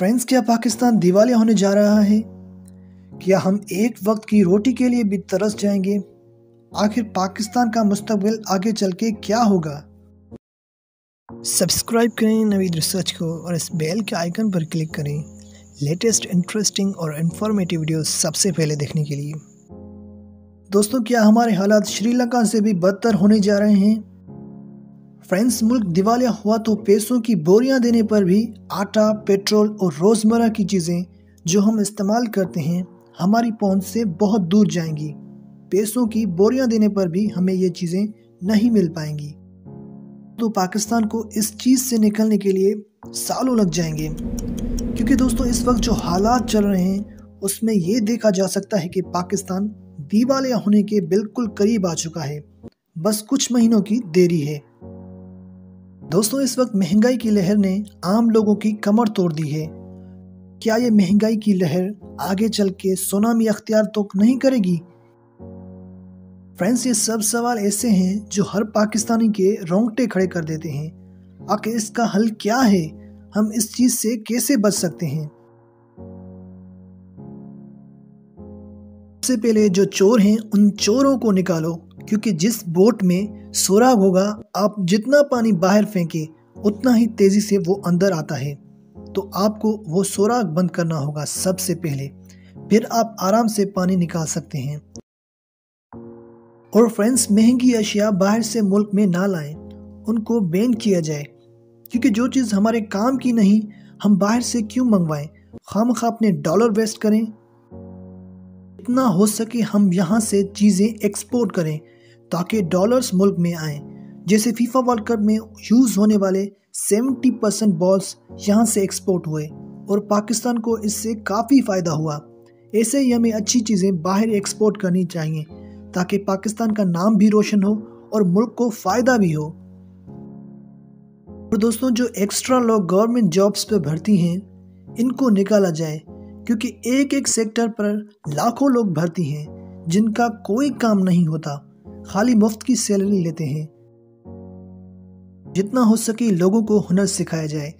Friends, क्या पाकिस्तान दिवालिया होने जा रहा है? क्या हम एक वक्त की रोटी के लिए भी तरस जाएंगे? आखिर पाकिस्तान का मुस्तकबिल आगे चल के क्या होगा? सब्सक्राइब करें नवीद रिसर्च को और इस बेल के आइकन पर क्लिक करें लेटेस्ट इंटरेस्टिंग और इन्फॉर्मेटिव वीडियो सबसे पहले देखने के लिए। दोस्तों, क्या हमारे हालात श्रीलंका से भी बदतर होने जा रहे हैं? फ्रेंड्स, मुल्क दिवालिया हुआ तो पैसों की बोरियां देने पर भी आटा, पेट्रोल और रोज़मर्रा की चीज़ें जो हम इस्तेमाल करते हैं हमारी पहुंच से बहुत दूर जाएंगी। पैसों की बोरियां देने पर भी हमें ये चीज़ें नहीं मिल पाएंगी। तो पाकिस्तान को इस चीज़ से निकलने के लिए सालों लग जाएंगे, क्योंकि दोस्तों इस वक्त जो हालात चल रहे हैं उसमें ये देखा जा सकता है कि पाकिस्तान दिवालिया होने के बिल्कुल करीब आ चुका है, बस कुछ महीनों की देरी है। दोस्तों, इस वक्त महंगाई की लहर ने आम लोगों की कमर तोड़ दी है। क्या ये महंगाई की लहर आगे चल के सुनामी अख्तियार तो नहीं करेगी? फ्रेंड्स, ये सब सवाल ऐसे हैं जो हर पाकिस्तानी के रोंगटे खड़े कर देते हैं। आखिर इसका हल क्या है? हम इस चीज़ से कैसे बच सकते हैं? सबसे पहले जो चोर हैं उन चोरों को निकालो, क्योंकि जिस बोट में सुराग होगा आप जितना पानी बाहर फेंके उतना ही तेज़ी से वो अंदर आता है। तो आपको वो सुराग बंद करना होगा सबसे पहले, फिर आप आराम से पानी निकाल सकते हैं। और फ्रेंड्स, महंगी अशिया बाहर से मुल्क में ना लाएं, उनको बैन किया जाए, क्योंकि जो चीज़ हमारे काम की नहीं हम बाहर से क्यों मंगवाएं? खामखा अपने डॉलर वेस्ट करें। इतना हो सके हम यहाँ से चीज़ें एक्सपोर्ट करें ताकि डॉलर्स मुल्क में आएँ। जैसे फीफा वर्ल्ड कप में यूज़ होने वाले 70% बॉल्स यहाँ से एक्सपोर्ट हुए और पाकिस्तान को इससे काफ़ी फ़ायदा हुआ। ऐसे ही हमें अच्छी चीज़ें बाहर एक्सपोर्ट करनी चाहिए ताकि पाकिस्तान का नाम भी रोशन हो और मुल्क को फ़ायदा भी हो। और दोस्तों, जो एक्स्ट्रा लोग गवर्नमेंट जॉब्स पर भर्ती हैं इनको निकाला जाए, क्योंकि एक एक सेक्टर पर लाखों लोग भर्ती हैं जिनका कोई काम नहीं होता, खाली मुफ्त की सैलरी लेते हैं। जितना हो सके लोगों को हुनर सिखाया जाए,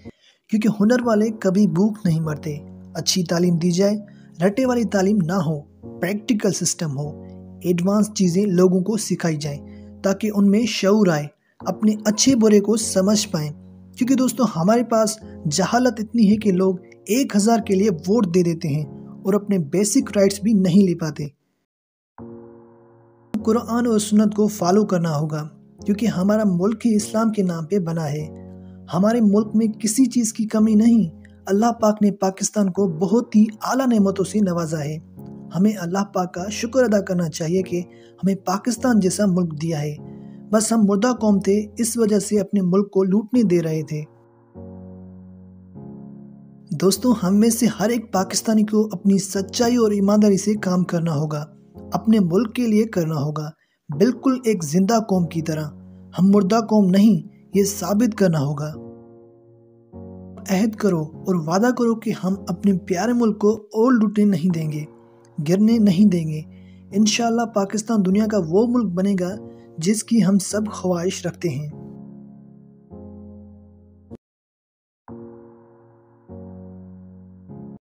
क्योंकि हुनर वाले कभी भूख नहीं मरते। अच्छी तालीम दी जाए, रटे वाली तालीम ना हो, प्रैक्टिकल सिस्टम हो, एडवांस चीज़ें लोगों को सिखाई जाए ताकि उनमें शऊर आए, अपने अच्छे बुरे को समझ पाएँ। क्योंकि दोस्तों हमारे पास जहालत इतनी है कि लोग 1000 के लिए वोट दे देते हैं और अपने बेसिक राइट्स भी नहीं ले पाते। कुरान और सुन्नत को फॉलो करना होगा, क्योंकि हमारा मुल्क ही इस्लाम के नाम पे बना है। हमारे मुल्क में किसी चीज़ की कमी नहीं। अल्लाह पाक ने पाकिस्तान को बहुत ही आला नेमतों से नवाजा है। हमें अल्लाह पाक का शुक्र अदा करना चाहिए कि हमें पाकिस्तान जैसा मुल्क दिया है। बस हम मुर्दा कौम थे, इस वजह से अपने मुल्क को लूटने दे रहे थे। दोस्तों, हम में से हर एक पाकिस्तानी को अपनी सच्चाई और ईमानदारी से काम करना होगा, अपने मुल्क के लिए करना होगा, बिल्कुल एक जिंदा कौम की तरह। हम मुर्दा कौम नहीं, ये साबित करना होगा। अहद करो और वादा करो कि हम अपने प्यारे मुल्क को और लूटने नहीं देंगे, गिरने नहीं देंगे। इंशाल्लाह पाकिस्तान दुनिया का वो मुल्क बनेगा जिसकी हम सब ख्वाहिश रखते हैं।